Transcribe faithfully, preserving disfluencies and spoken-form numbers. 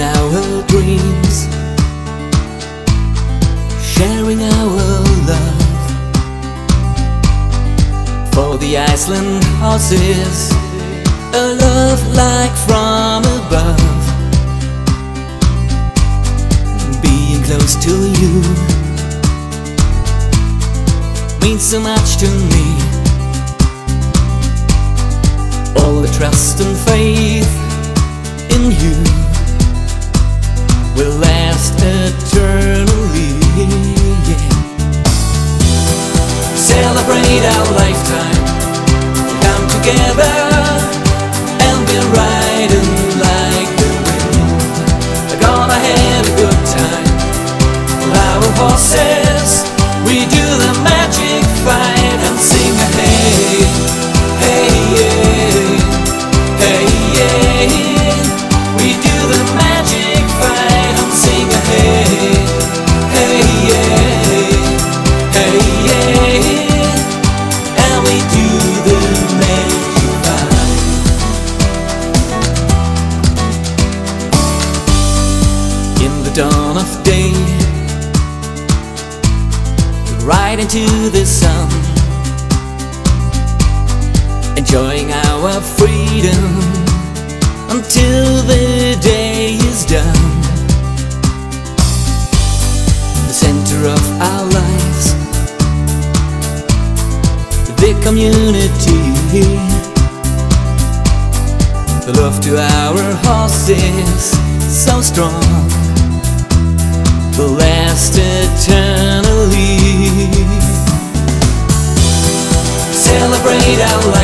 in our dreams, sharing our love for the Iceland horses, a love like from above. Being close to you means so much to me. All the trust and faith in you will last eternally, yeah. Celebrate our lifetime, come together and be riding like the wind. We're gonna have a good time with our horses. We do the magic fight and sing a hey, hey, yeah, hey, yeah. We do the magic fight and sing a hey, hey, yeah, hey, yeah. And we do the magic fight. In the dawn of day, right into the sun, enjoying our freedom until the day is done. The center of our lives, the community, the love to our horses, so strong, will last eternally. Celebrate our lives,